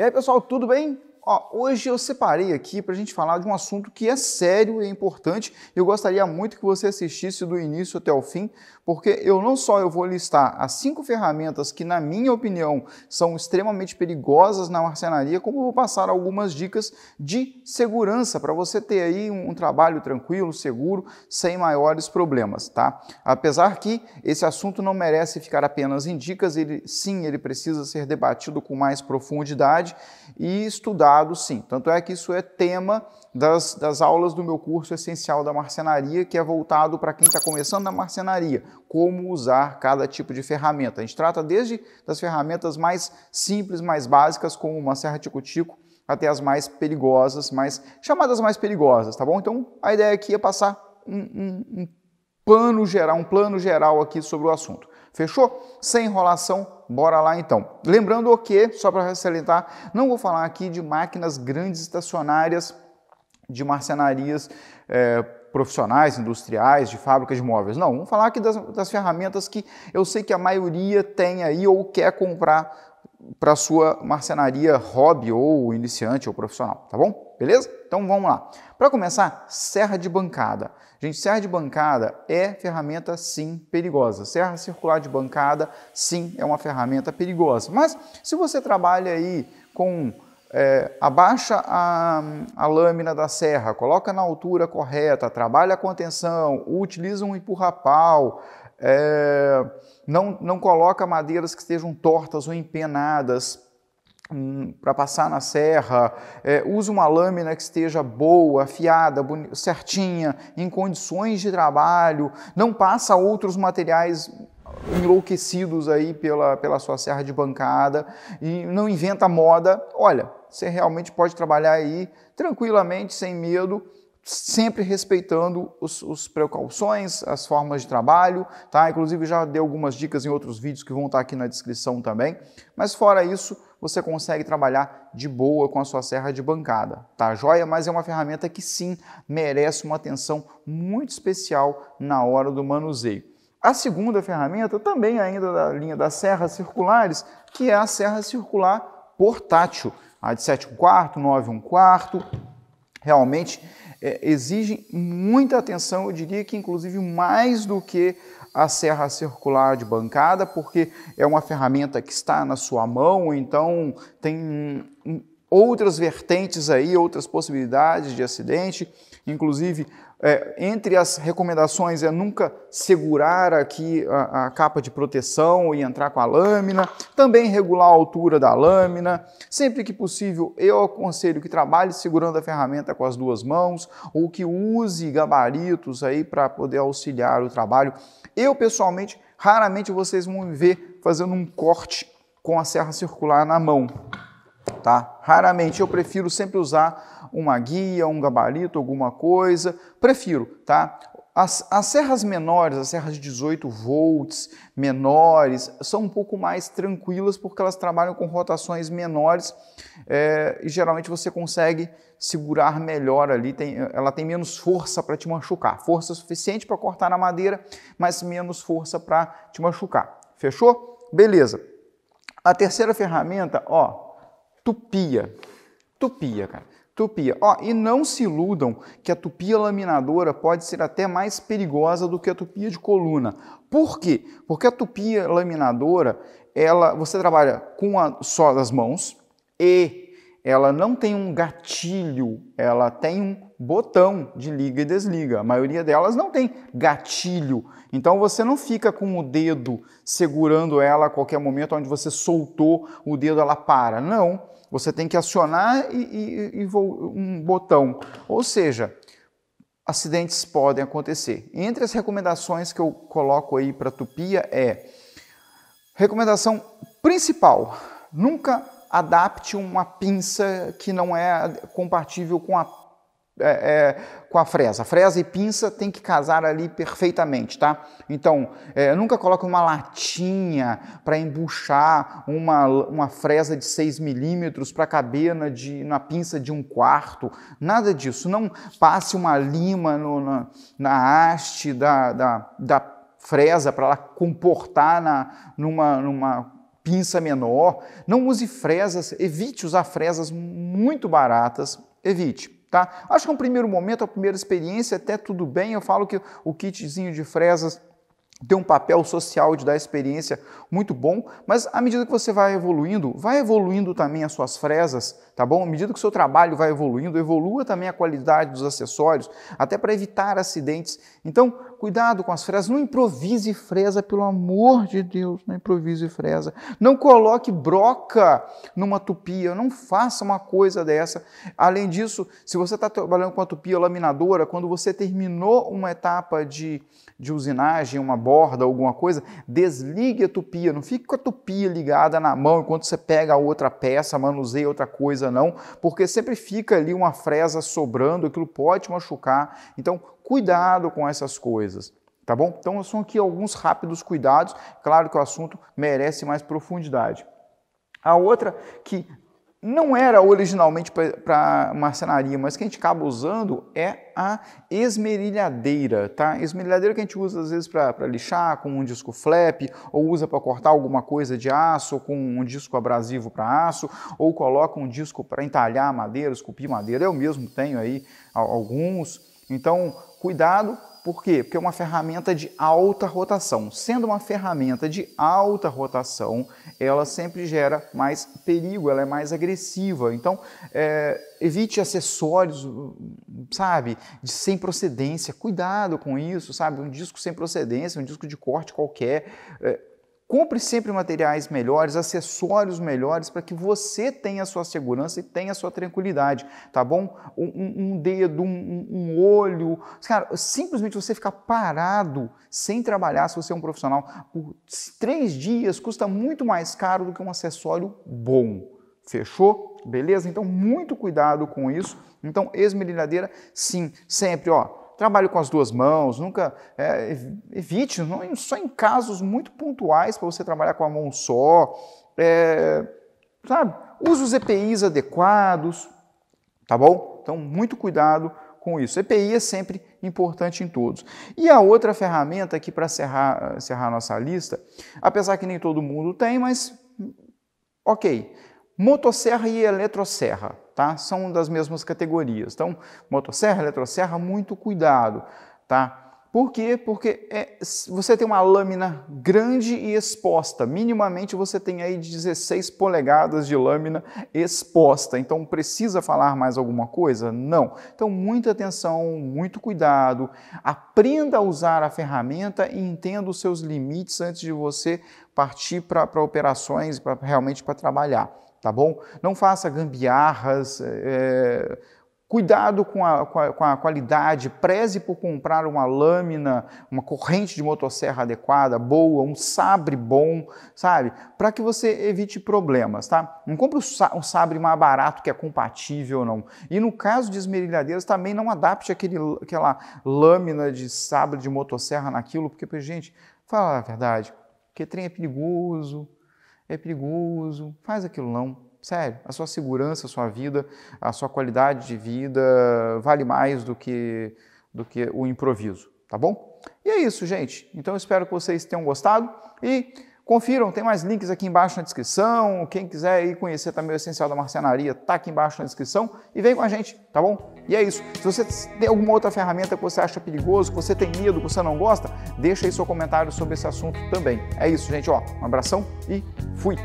E aí, pessoal, tudo bem? Ó, hoje eu separei aqui para a gente falar de um assunto que é sério e importante. Eu gostaria muito que você assistisse do início até o fim, porque eu vou listar as 5 ferramentas que, na minha opinião, são extremamente perigosas na marcenaria, como eu vou passar algumas dicas de segurança para você ter aí um trabalho tranquilo, seguro, sem maiores problemas, tá? Apesar que esse assunto não merece ficar apenas em dicas, ele precisa ser debatido com mais profundidade e estudar. Sim, tanto é que isso é tema das aulas do meu curso Essencial da Marcenaria, que é voltado para quem está começando na marcenaria, como usar cada tipo de ferramenta. A gente trata desde das ferramentas mais simples, mais básicas, como uma serra tico-tico, até as mais perigosas, chamadas mais perigosas, tá bom? Então, a ideia aqui é passar um plano geral aqui sobre o assunto. Fechou? Sem enrolação, bora lá então. Lembrando que, só para ressaltar, não vou falar aqui de máquinas grandes estacionárias de marcenarias profissionais, industriais, de fábricas de móveis. Não, vamos falar aqui das ferramentas que eu sei que a maioria tem aí ou quer comprar para sua marcenaria hobby ou iniciante ou profissional, tá bom? Beleza? Então vamos lá. Para começar, serra de bancada. Gente, serra de bancada é ferramenta sim perigosa. Serra circular de bancada sim é uma ferramenta perigosa. Mas se você trabalha aí com... abaixa a lâmina da serra, coloca na altura correta, trabalha com a tensão, utiliza um empurra-pau, não coloca madeiras que estejam tortas ou empenadas para passar na serra, usa uma lâmina que esteja boa, afiada, bonita, certinha, em condições de trabalho, não passa outros materiais enlouquecidos aí pela sua serra de bancada e não inventa moda. Olha, você realmente pode trabalhar aí tranquilamente, sem medo, sempre respeitando as precauções, as formas de trabalho, tá? Inclusive já dei algumas dicas em outros vídeos que vão estar aqui na descrição também, mas fora isso, você consegue trabalhar de boa com a sua serra de bancada, tá joia? Mas é uma ferramenta que sim, merece uma atenção muito especial na hora do manuseio. A segunda ferramenta, também ainda da linha das serras circulares, que é a serra circular portátil, a de 7 1/4, 9 1/4, realmente exige muita atenção, eu diria que inclusive mais do que a serra circular de bancada, porque é uma ferramenta que está na sua mão, então tem outras vertentes aí, outras possibilidades de acidente, inclusive entre as recomendações é nunca segurar aqui a capa de proteção e entrar com a lâmina, também regular a altura da lâmina, sempre que possível eu aconselho que trabalhe segurando a ferramenta com as 2 mãos ou que use gabaritos aí para poder auxiliar o trabalho. Eu pessoalmente, raramente vocês vão me ver fazendo um corte com a serra circular na mão, tá? Raramente, eu prefiro sempre usar uma guia, um gabarito, alguma coisa, prefiro, tá? As serras menores, as serras de 18 volts menores, são um pouco mais tranquilas porque elas trabalham com rotações menores e geralmente você consegue segurar melhor ali, ela tem menos força para te machucar, força suficiente para cortar na madeira, mas menos força para te machucar, fechou? Beleza. A terceira ferramenta, ó, tupia, cara. Tupia. Ó, e não se iludam que a tupia laminadora pode ser até mais perigosa do que a tupia de coluna. Por quê? Porque a tupia laminadora, você trabalha com só as mãos e ela não tem um gatilho, ela tem um botão de liga e desliga. A maioria delas não tem gatilho. Então você não fica com o dedo segurando ela a qualquer momento, onde você soltou o dedo ela para. Não. Você tem que acionar um botão, ou seja, acidentes podem acontecer. Entre as recomendações que eu coloco aí para tupia recomendação principal, nunca adapte uma pinça que não é compatível com a fresa. Fresa e pinça tem que casar ali perfeitamente, tá? Então, nunca coloque uma latinha para embuchar uma fresa de 6 milímetros para caber na pinça de 1/4. Nada disso. Não passe uma lima na haste da fresa para ela comportar numa pinça menor, não use fresas, evite usar fresas muito baratas, evite. Tá? Acho que no primeiro momento, a primeira experiência, até tudo bem. Eu falo que o kitzinho de fresas tem um papel social de dar experiência muito bom, mas à medida que você vai evoluindo também as suas fresas, tá bom? À medida que o seu trabalho vai evoluindo, evolua também a qualidade dos acessórios, até para evitar acidentes. Então, cuidado com as fresas, não improvise fresa, pelo amor de Deus, não improvise fresa. Não coloque broca numa tupia, não faça uma coisa dessa. Além disso, se você está trabalhando com a tupia laminadora, quando você terminou uma etapa de usinagem, uma borda, alguma coisa, desligue a tupia, não fique com a tupia ligada na mão enquanto você pega a outra peça, manuseia outra coisa não, porque sempre fica ali uma fresa sobrando, aquilo pode machucar, então cuidado com essas coisas, tá bom? Então são aqui alguns rápidos cuidados, claro que o assunto merece mais profundidade. A outra que não era originalmente para marcenaria, mas que a gente acaba usando é a esmerilhadeira, tá? Esmerilhadeira que a gente usa às vezes para lixar com um disco flap, ou usa para cortar alguma coisa de aço, ou com um disco abrasivo para aço, ou coloca um disco para entalhar madeira, esculpir madeira. Eu mesmo tenho aí alguns. Então, cuidado. Por quê? Porque é uma ferramenta de alta rotação. Sendo uma ferramenta de alta rotação, ela sempre gera mais perigo, ela é mais agressiva. Então, evite acessórios, sabe, de sem procedência. Cuidado com isso, sabe? Um disco sem procedência, um disco de corte qualquer. Compre sempre materiais melhores, acessórios melhores, para que você tenha a sua segurança e tenha a sua tranquilidade, tá bom? Um dedo, um olho. Cara, simplesmente você ficar parado sem trabalhar, se você é um profissional, por 3 dias custa muito mais caro do que um acessório bom. Fechou? Beleza? Então, muito cuidado com isso. Então, esmerilhadeira, sim, sempre, ó. Trabalho com as 2 mãos, nunca evite, não, só em casos muito pontuais para você trabalhar com a mão só, sabe? Use os EPIs adequados, tá bom? Então, muito cuidado com isso. EPI é sempre importante em todos. E a outra ferramenta aqui para encerrar a nossa lista, apesar que nem todo mundo tem, mas ok, motosserra e eletrosserra. Tá? São das mesmas categorias. Então, motosserra, eletrosserra, muito cuidado. Tá? Por quê? Porque você tem uma lâmina grande e exposta. Minimamente você tem aí 16 polegadas de lâmina exposta. Então, precisa falar mais alguma coisa? Não. Então, muita atenção, muito cuidado. Aprenda a usar a ferramenta e entenda os seus limites antes de você partir para operações, realmente para trabalhar. Tá bom? Não faça gambiarras, cuidado com a qualidade, preze por comprar uma lâmina, uma corrente de motosserra adequada, boa, um sabre bom, sabe? Para que você evite problemas, tá? Não compre um sabre mais barato que é compatível, não. E no caso de esmerilhadeiras, também não adapte aquela lâmina de sabre de motosserra naquilo, porque, gente, fala a verdade, que trem é perigoso. É perigoso, faz aquilo não, sério, a sua segurança, a sua vida, a sua qualidade de vida vale mais do que o improviso, tá bom? E é isso, gente, então eu espero que vocês tenham gostado e confiram, tem mais links aqui embaixo na descrição, quem quiser ir conhecer também o Essencial da Marcenaria, tá aqui embaixo na descrição e vem com a gente, tá bom? E é isso, se você tem alguma outra ferramenta que você acha perigoso, que você tem medo, que você não gosta, deixa aí seu comentário sobre esse assunto também. É isso, gente, ó, um abração e fui!